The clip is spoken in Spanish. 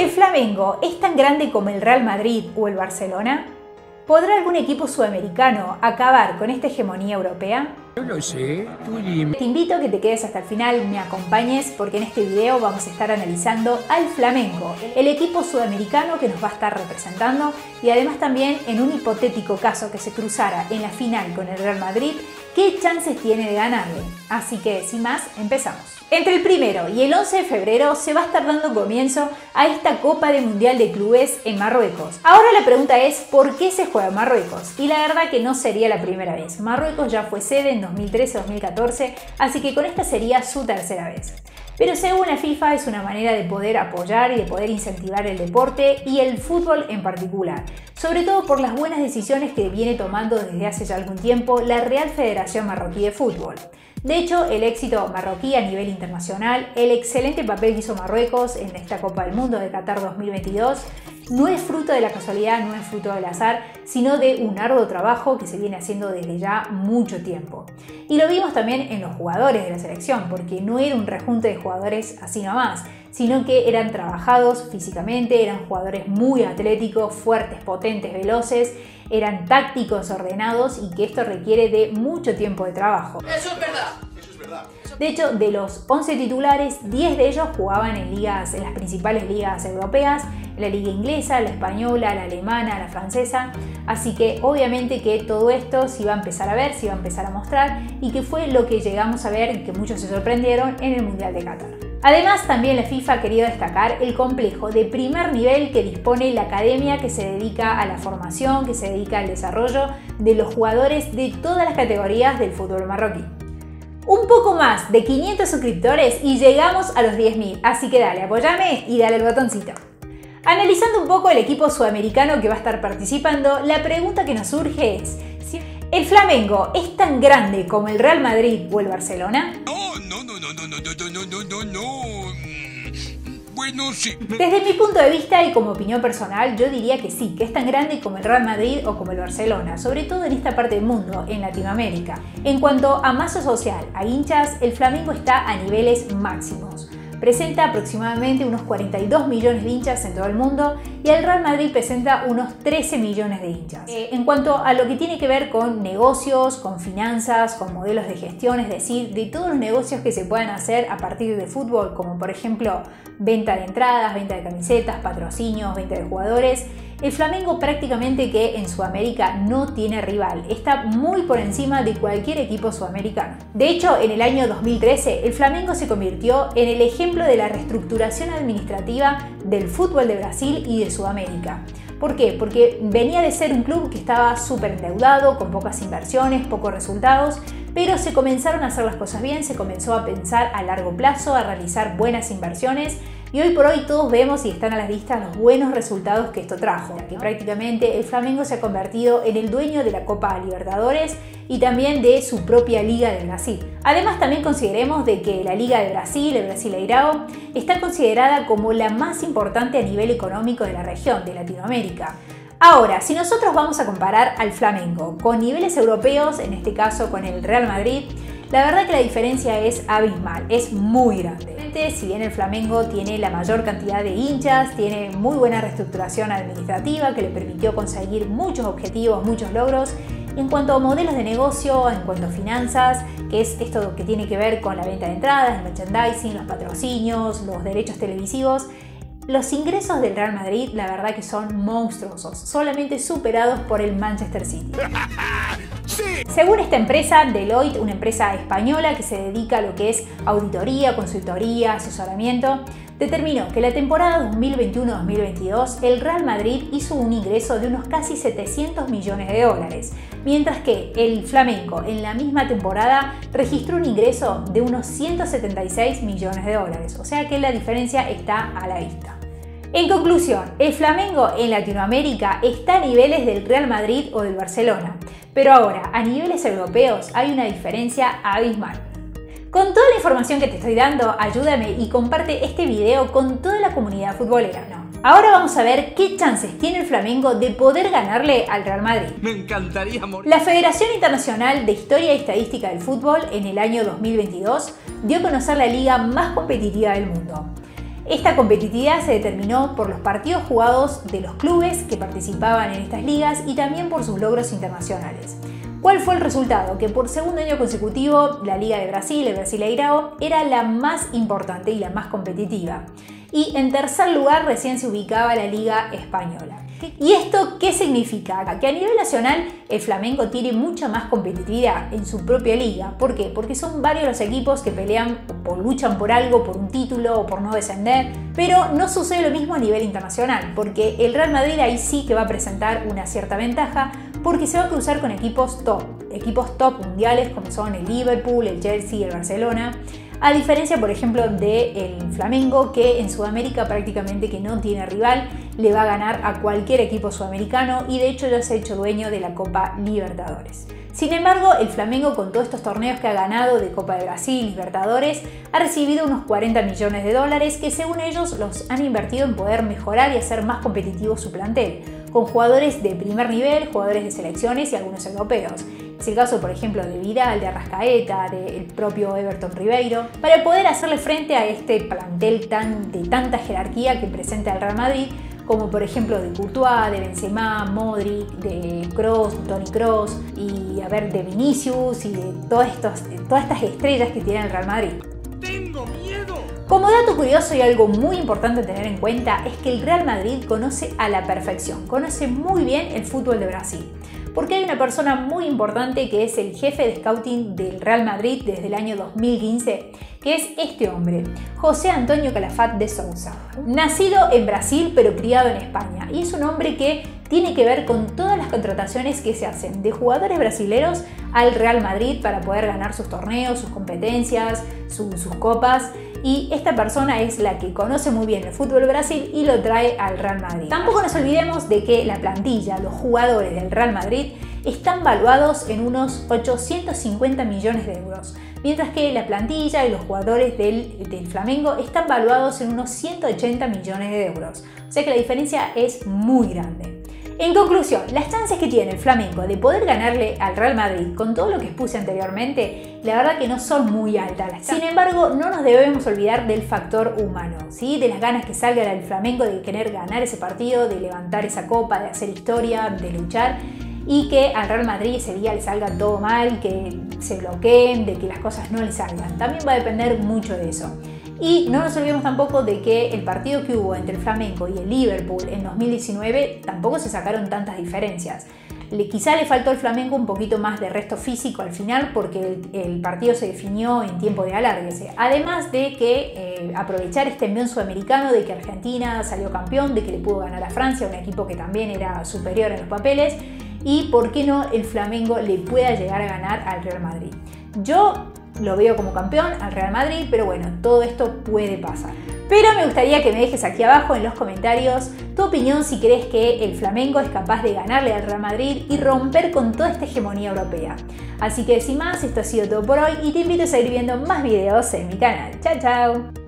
¿El Flamengo es tan grande como el Real Madrid o el Barcelona? ¿Podrá algún equipo sudamericano acabar con esta hegemonía europea? Yo lo sé, tú dime. Te invito a que te quedes hasta el final, me acompañes, porque en este video vamos a estar analizando al Flamengo, el equipo sudamericano que nos va a estar representando, y además también, en un hipotético caso que se cruzara en la final con el Real Madrid, ¿qué chances tiene de ganarle? Así que, sin más, empezamos. Entre el 1 y el 11 de febrero se va a estar dando comienzo a esta Copa del Mundial de Clubes en Marruecos. Ahora la pregunta es, ¿por qué se juega en Marruecos? Y la verdad que no sería la primera vez. Marruecos ya fue sede en 2013-2014, así que con esta sería su tercera vez. Pero según la FIFA es una manera de poder apoyar y de poder incentivar el deporte y el fútbol en particular, sobre todo por las buenas decisiones que viene tomando desde hace ya algún tiempo la Real Federación Marroquí de Fútbol. De hecho, el éxito marroquí a nivel internacional, el excelente papel que hizo Marruecos en esta Copa del Mundo de Qatar 2022, no es fruto de la casualidad, no es fruto del azar, sino de un arduo trabajo que se viene haciendo desde ya mucho tiempo. Y lo vimos también en los jugadores de la selección, porque no era un rejunte de jugadores así nomás, sino que eran trabajados físicamente, eran jugadores muy atléticos, fuertes, potentes, veloces, eran tácticos, ordenados, y que esto requiere de mucho tiempo de trabajo. ¡Eso es verdad! De hecho, de los 11 titulares, 10 de ellos jugaban en las principales ligas europeas, la liga inglesa, la española, la alemana, la francesa, así que obviamente que todo esto se iba a empezar a ver, se iba a empezar a mostrar, y que fue lo que llegamos a ver, que muchos se sorprendieron, en el Mundial de Qatar. Además, también la FIFA ha querido destacar el complejo de primer nivel que dispone la academia, que se dedica a la formación, que se dedica al desarrollo de los jugadores de todas las categorías del fútbol marroquí. Un poco más de 500 suscriptores y llegamos a los 10.000, así que dale, apoyame y dale el botoncito. Analizando un poco el equipo sudamericano que va a estar participando, la pregunta que nos surge es: ¿el Flamengo es tan grande como el Real Madrid o el Barcelona? No. Bueno, sí. Desde mi punto de vista y como opinión personal, yo diría que sí, que es tan grande como el Real Madrid o como el Barcelona, sobre todo en esta parte del mundo, en Latinoamérica. En cuanto a masa social, a hinchas, el Flamengo está a niveles máximos. Presenta aproximadamente unos 42 millones de hinchas en todo el mundo, y el Real Madrid presenta unos 13 millones de hinchas. En cuanto a lo que tiene que ver con negocios, con finanzas, con modelos de gestión, es decir, de todos los negocios que se puedan hacer a partir del fútbol, como por ejemplo venta de entradas, venta de camisetas, patrocinios, venta de jugadores, el Flamengo prácticamente que en Sudamérica no tiene rival, está muy por encima de cualquier equipo sudamericano. De hecho, en el año 2013, el Flamengo se convirtió en el ejemplo de la reestructuración administrativa del fútbol de Brasil y de Sudamérica. ¿Por qué? Porque venía de ser un club que estaba súper endeudado, con pocas inversiones, pocos resultados, pero se comenzaron a hacer las cosas bien, se comenzó a pensar a largo plazo, a realizar buenas inversiones, y hoy por hoy todos vemos y están a las vistas los buenos resultados que esto trajo, que prácticamente el Flamengo se ha convertido en el dueño de la Copa Libertadores y también de su propia Liga de Brasil. Además, también consideremos de que la Liga de Brasil, el Brasileirao, está considerada como la más importante a nivel económico de la región, de Latinoamérica. Ahora, si nosotros vamos a comparar al Flamengo con niveles europeos, en este caso con el Real Madrid, la verdad que la diferencia es abismal, es muy grande. Si bien el Flamengo tiene la mayor cantidad de hinchas, tiene muy buena reestructuración administrativa que le permitió conseguir muchos objetivos, muchos logros, en cuanto a modelos de negocio, en cuanto a finanzas, que es esto que tiene que ver con la venta de entradas, el merchandising, los patrocinios, los derechos televisivos, los ingresos del Real Madrid la verdad que son monstruosos, solamente superados por el Manchester City. Sí. Según esta empresa, Deloitte, una empresa española que se dedica a lo que es auditoría, consultoría, asesoramiento, determinó que la temporada 2021-2022 el Real Madrid hizo un ingreso de unos casi 700 millones de dólares, mientras que el Flamengo en la misma temporada registró un ingreso de unos 176 millones de dólares, o sea que la diferencia está a la vista. En conclusión, el Flamengo en Latinoamérica está a niveles del Real Madrid o del Barcelona, pero ahora, a niveles europeos, hay una diferencia abismal. Con toda la información que te estoy dando, ayúdame y comparte este video con toda la comunidad futbolera, ¿no? Ahora vamos a ver qué chances tiene el Flamengo de poder ganarle al Real Madrid. Me encantaría morir. La Federación Internacional de Historia y Estadística del Fútbol en el año 2022 dio a conocer la liga más competitiva del mundo. Esta competitividad se determinó por los partidos jugados de los clubes que participaban en estas ligas y también por sus logros internacionales. ¿Cuál fue el resultado? Que por segundo año consecutivo la Liga de Brasil, el Brasileirao, era la más importante y la más competitiva. Y en tercer lugar recién se ubicaba la Liga Española. ¿Y esto qué significa? Que a nivel nacional el Flamengo tiene mucha más competitividad en su propia liga. ¿Por qué? Porque son varios los equipos que pelean o luchan por algo, por un título o por no descender. Pero no sucede lo mismo a nivel internacional, porque el Real Madrid ahí sí que va a presentar una cierta ventaja, porque se va a cruzar con equipos top mundiales como son el Liverpool, el Chelsea, el Barcelona. A diferencia, por ejemplo, del Flamengo, que en Sudamérica prácticamente que no tiene rival, le va a ganar a cualquier equipo sudamericano y de hecho ya se ha hecho dueño de la Copa Libertadores. Sin embargo, el Flamengo, con todos estos torneos que ha ganado de Copa de Brasil, Libertadores, ha recibido unos 40 millones de dólares que según ellos los han invertido en poder mejorar y hacer más competitivo su plantel, con jugadores de primer nivel, jugadores de selecciones y algunos europeos. Es el caso, por ejemplo, de Vidal, de Arrascaeta, del propio Everton Ribeiro, para poder hacerle frente a este plantel de tanta jerarquía que presenta el Real Madrid, como por ejemplo de Courtois, de Benzema, Modric, de Kroos y de Vinicius y de todas estas estrellas que tiene el Real Madrid. ¡Tengo miedo! Como dato curioso y algo muy importante a tener en cuenta es que el Real Madrid conoce a la perfección, conoce muy bien el fútbol de Brasil. Porque hay una persona muy importante que es el jefe de scouting del Real Madrid desde el año 2015, que es este hombre, José Antonio Calafat de Sousa. Nacido en Brasil pero criado en España, y es un hombre que tiene que ver con todas las contrataciones que se hacen de jugadores brasileños al Real Madrid para poder ganar sus torneos, sus competencias, sus copas. Y esta persona es la que conoce muy bien el fútbol Brasil y lo trae al Real Madrid. Tampoco nos olvidemos de que la plantilla, los jugadores del Real Madrid, están valuados en unos 850 millones de euros, mientras que la plantilla y los jugadores del Flamengo están valuados en unos 180 millones de euros. O sea que la diferencia es muy grande. En conclusión, las chances que tiene el Flamengo de poder ganarle al Real Madrid con todo lo que expuse anteriormente, la verdad que no son muy altas. Sin embargo, no nos debemos olvidar del factor humano, ¿sí? De las ganas que salga del Flamengo de querer ganar ese partido, de levantar esa copa, de hacer historia, de luchar, y que al Real Madrid ese día le salga todo mal, que se bloqueen, de que las cosas no le salgan. También va a depender mucho de eso. Y no nos olvidemos tampoco de que el partido que hubo entre el Flamengo y el Liverpool en 2019 tampoco se sacaron tantas diferencias. Quizá le faltó al Flamengo un poquito más de resto físico al final, porque el partido se definió en tiempo de alargues. Además de que aprovechar este envión sudamericano, de que Argentina salió campeón, de que le pudo ganar a Francia, un equipo que también era superior en los papeles, y por qué no el Flamengo le pueda llegar a ganar al Real Madrid. Yo lo veo como campeón al Real Madrid, pero bueno, todo esto puede pasar. Pero me gustaría que me dejes aquí abajo en los comentarios tu opinión si crees que el Flamengo es capaz de ganarle al Real Madrid y romper con toda esta hegemonía europea. Así que sin más, esto ha sido todo por hoy y te invito a seguir viendo más videos en mi canal. ¡Chao, chao!